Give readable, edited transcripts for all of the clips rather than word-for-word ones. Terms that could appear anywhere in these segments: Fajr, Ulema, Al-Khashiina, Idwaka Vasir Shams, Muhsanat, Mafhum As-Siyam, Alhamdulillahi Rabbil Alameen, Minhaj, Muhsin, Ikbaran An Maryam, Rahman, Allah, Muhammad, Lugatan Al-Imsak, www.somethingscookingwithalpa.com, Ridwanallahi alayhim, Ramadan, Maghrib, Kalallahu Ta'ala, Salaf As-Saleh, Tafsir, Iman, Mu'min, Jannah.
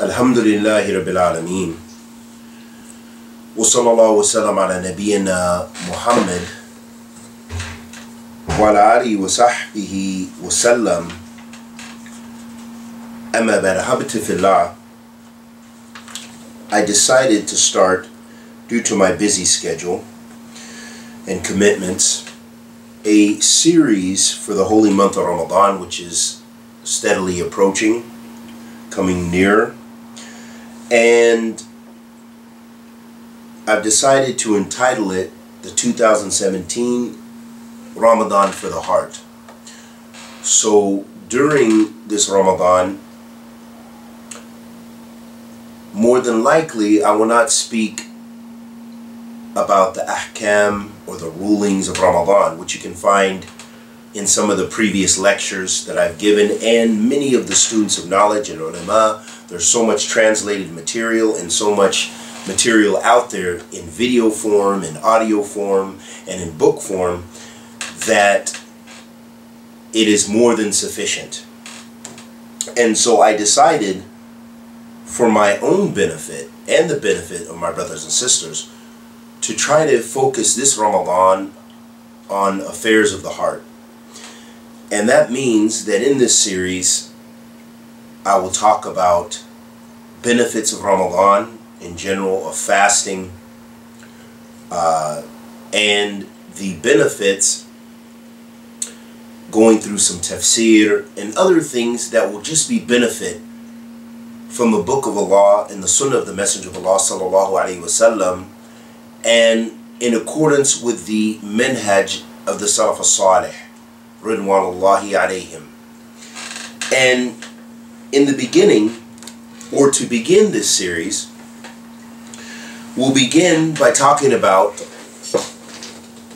Alhamdulillahi Rabbil Alameen. Wa sallallahu wasallam ala nabiyyina Muhammad wa ala alihi wa sahbihi wa sallam. Amma ba'd, habitu fillah. I decided to start, due to my busy schedule and commitments, a series for the holy month of Ramadan, which is steadily approaching, coming near. And I've decided to entitle it the 2017 Ramadan for the Heart. So during this Ramadan, more than likely I will not speak about the ahkam or the rulings of Ramadan, which you can find in some of the previous lectures that I've given, and many of the students of knowledge and Ulema. There's so much translated material and so much material out there in video form, in audio form, and in book form, that it is more than sufficient. And so I decided, for my own benefit and the benefit of my brothers and sisters, to try to focus this Ramadan on affairs of the heart. And that means that in this series, I will talk about benefits of Ramadan in general, of fasting, and the benefits, going through some tafsir and other things that will just be benefit from the book of Allah and the Sunnah of the Messenger of Allah Sallallahu Alaihi Wasallam, and in accordance with the Minhaj of the Salaf As-Saleh, Ridwanallahi alayhim. And in the beginning, or to begin this series, we'll begin by talking about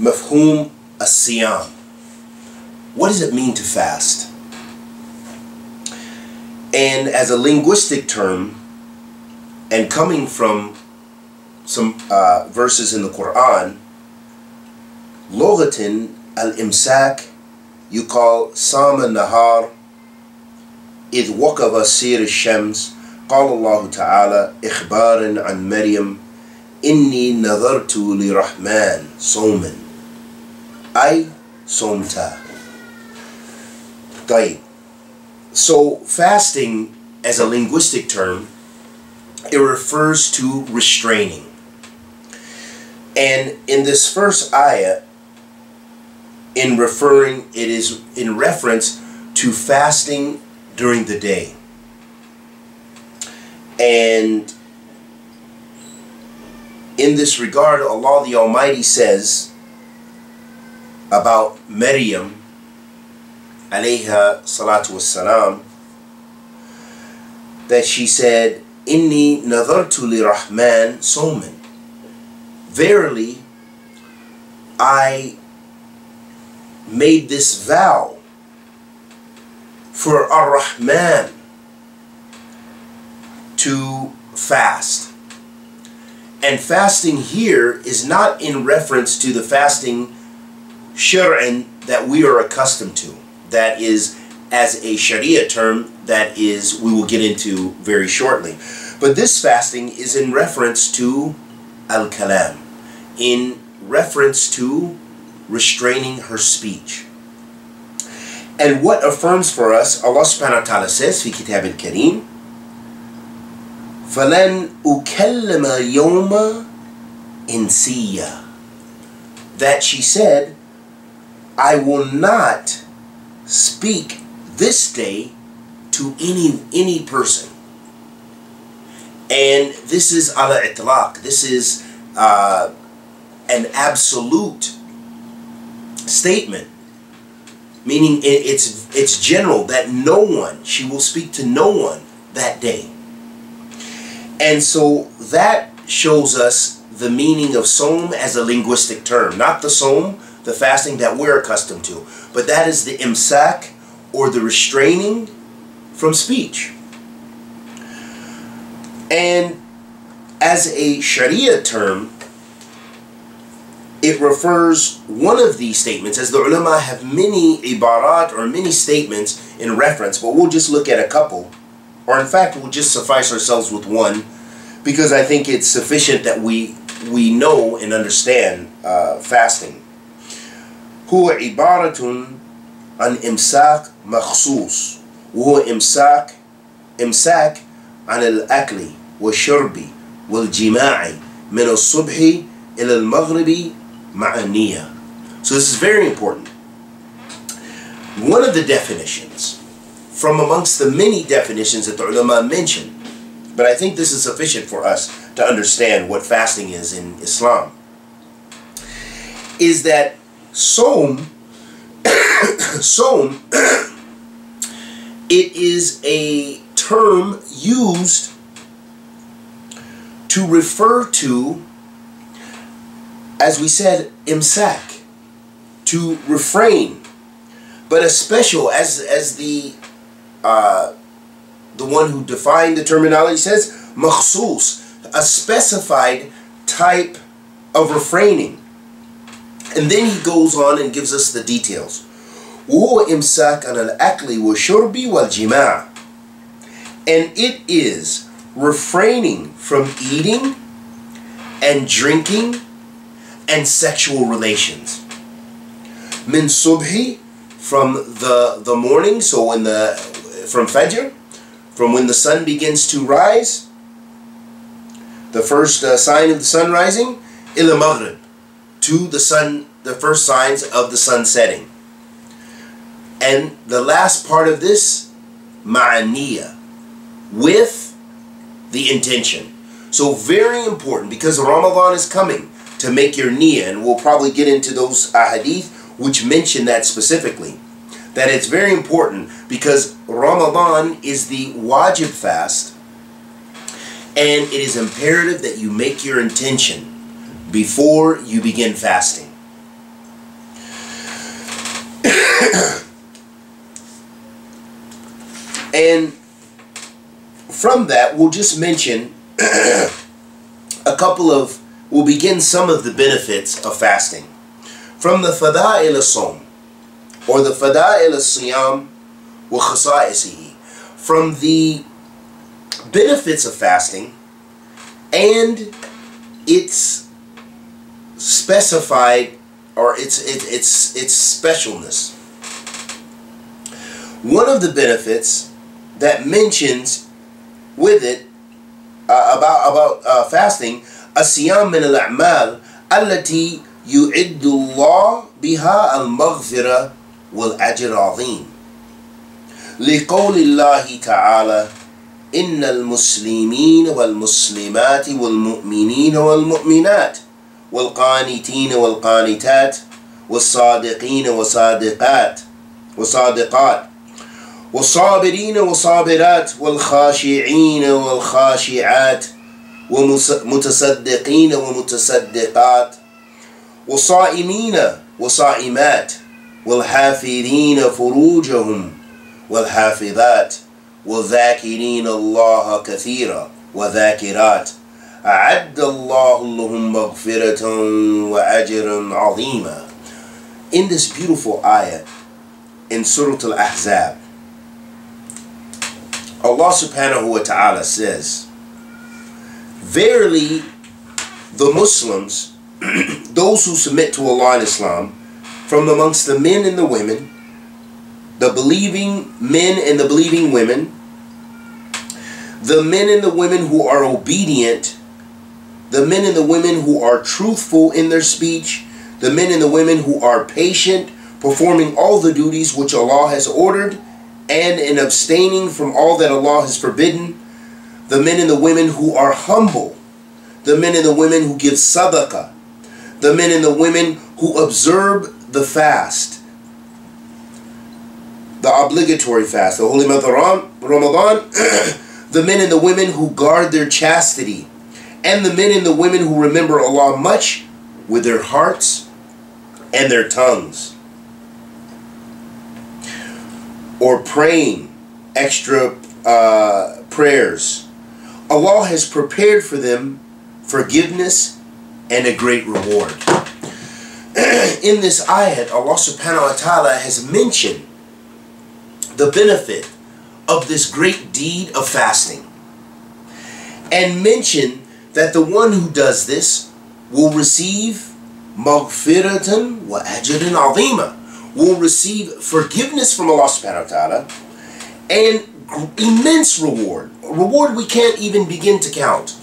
Mafhum As-Siyam. What does it mean to fast? And as a linguistic term, and coming from some verses in the Quran, Lugatan Al-Imsak, you call Sama Nahar, Idwaka Vasir Shams, Kalallahu Ta'ala, Ikbaran An Maryam, Inni Nadartu Li Rahman, Soman, I Somta. So fasting, as a linguistic term, it refers to restraining. And in this first ayah, it is in reference to fasting during the day. And in this regard, Allah the Almighty says about Maryam, alayha salatu wassalam, that she said, Inni nadartu li Rahman soman. Verily, I made this vow for Ar-Rahman to fast. And fasting here is not in reference to the fasting shir'an that we are accustomed to. That is, as a Sharia term, that is, we will get into very shortly. But this fasting is in reference to al-kalam, in reference to restraining her speech. And what affirms for us, Allah subhanahu wa ta'ala says in Kitab al-Kareem, فَلَنْ أُكَلَّمَ يَوْمَ إِنْسِيَّ, that she said, I will not speak this day to any person. And this is ala itlaq. This is an absolute statement, meaning it's general, that no one, she will speak to no one that day. And so that shows us the meaning of som as a linguistic term, not the som, the fasting that we're accustomed to, but that is the imsak, or the restraining from speech. And as a Sharia term, it refers, one of these statements, as the ulama have many ibarat or many statements in reference, but we'll just look at a couple. or in fact we'll just suffice ourselves with one, because I think it's sufficient that we know and understand fasting. هو عبارة عن إمساك مخصوص وهو إمساك عن الأكل والشرب والجماع من الصبح إلى المغرب مع النية. So this is very important. One of the definitions from amongst the many definitions that the ulama mentioned, but I think this is sufficient for us to understand what fasting is in Islam, is that Sawm, it is a term used to refer to, as we said, imsak, to refrain, but a special, as the one who defined the terminology says, makhsus, a specified type of refraining. And then he goes on and gives us the details. And it is refraining from eating and drinking and sexual relations. Min subhi, from the morning, so when from Fajr, from when the sun begins to rise, the first sign of the sun rising, ila maghrib, to the sun, the first signs of the sun setting. And the last part of this, ma'aniya, with the intention. So very important, because Ramadan is coming, to make your niyyah, and we'll probably get into those ahadith which mention that specifically, that it's very important because Ramadan is the wajib fast, and it is imperative that you make your intention before you begin fasting. And from that, we'll just mention a couple of, we'll begin some of the benefits of fasting. From the Fada'il as-Sawm, or the Fada'il as-Siyam wa Khasa'isihi, from the benefits of fasting and its specified, or its specialness. One of the benefits that mentions with it about fasting, as-Siyam min al-A'mal allati yu'iddullah biha al-maghfira wal-ajr azim. Liqawlillahi ta'ala, inna al-muslimin wal-muslimati wal-mu'minin wal-mu'minat wal-qanitin wal-qanitat wal-sadiqin wal-sadiqat wal-sabirin wal-sabirat wal-khashi'in wal-khashi'at ومتصدقين ومتصدقات وصائمين وصائمات والحافظين فروجهم والحافظات وذاكرين الله كثيرا وذاكرات أعد الله لهم مغفرة وأجرا عظيما. In this beautiful ayah in Surah al-Ahzab, Allah subhanahu wa ta'ala says, verily, the Muslims, those who submit to Allah and Islam, from amongst the men and the women, the believing men and the believing women, the men and the women who are obedient, the men and the women who are truthful in their speech, the men and the women who are patient, performing all the duties which Allah has ordered, and in abstaining from all that Allah has forbidden, the men and the women who are humble, the men and the women who give sadaqah, the men and the women who observe the fast, the obligatory fast, the holy month of Ramadan, the men and the women who guard their chastity, and the men and the women who remember Allah much with their hearts and their tongues, or praying extra prayers. Allah has prepared for them forgiveness and a great reward. In this ayat, Allah subhanahu wa ta'ala has mentioned the benefit of this great deed of fasting, and mention that the one who does this will receive maghfiratan wa ajran azima, will receive forgiveness from Allah subhanahu wa ta'ala and immense reward, a reward we can't even begin to count.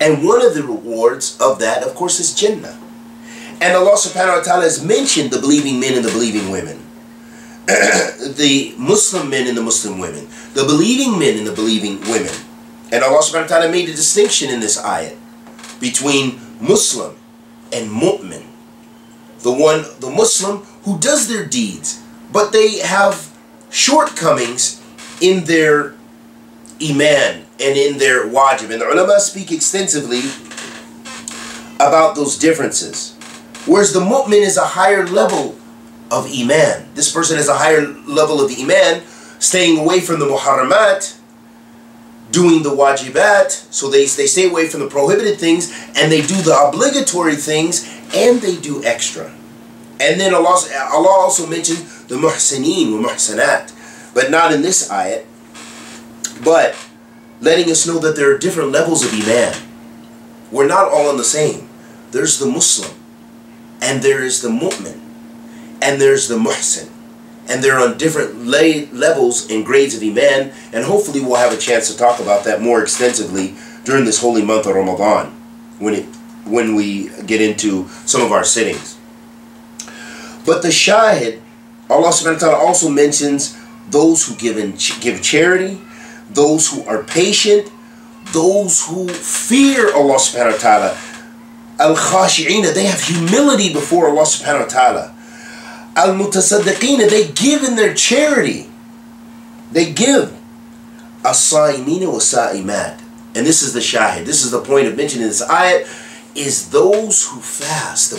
And one of the rewards of that, of course, is Jannah. And Allah subhanahu wa ta'ala has mentioned the believing men and the believing women, the Muslim men and the Muslim women, the believing men and the believing women. And Allah subhanahu wa ta'ala made a distinction in this ayat between Muslim and Mu'min. The Muslim who does their deeds, but they have shortcomings in their Iman and in their wajib. And the ulema speak extensively about those differences. Whereas the Mu'min is a higher level of Iman. This person has a higher level of Iman, staying away from the muharramat, doing the wajibat, so they stay away from the prohibited things, and they do the obligatory things, and they do extra. And then Allah also mentioned the muhsineen wa muhsanat, but not in this ayat, but letting us know that there are different levels of Iman. We're not all on the same. There's the Muslim, and there is the Mu'min, and there's the Muhsin. And they're on different levels and grades of Iman, and hopefully we'll have a chance to talk about that more extensively during this holy month of Ramadan when we get into some of our sittings. But the shahid, Allah subhanahu wa ta'ala also mentions those who give charity, those who are patient, those who fear Allah subhanahu wa ta'ala. Al-Khashiina, they have humility before Allah subhanahu wa ta'ala. Al-Mutasadatina, they give in their charity. They give. As-Saimina wa Sa'imat. And this is the shahid. This is the point of mentioning this ayat, is those who fast, the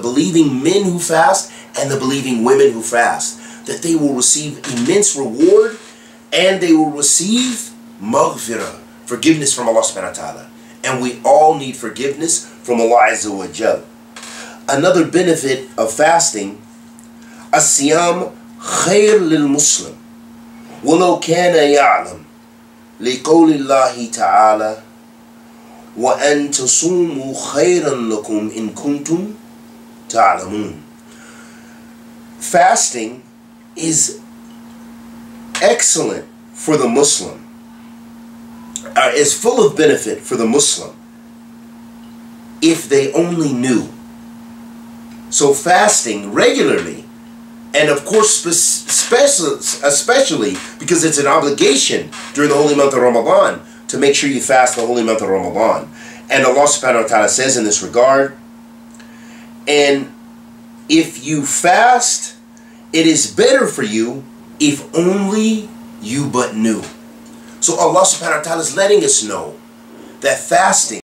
believing men who fast and the believing women who fast, that they will receive immense reward and they will receive maghfirah, forgiveness from Allah subhanahu wa ta'ala. And we all need forgiveness from Allah azza wa jal. Another benefit of fasting, as-siyam khair lil-muslim, walau kana ya'lam, liqawlillahi ta'ala, wa an tasumu khairan lakum in kuntum ta'lamun. Fasting is excellent for the Muslim, is full of benefit for the Muslim, if they only knew. So fasting regularly, and of course especially because it's an obligation during the holy month of Ramadan to make sure you fast the holy month of Ramadan. And Allah subhanahu wa ta'ala says in this regard, and if you fast, it is better for you if only you but knew. So Allah subhanahu wa ta'ala is letting us know that fasting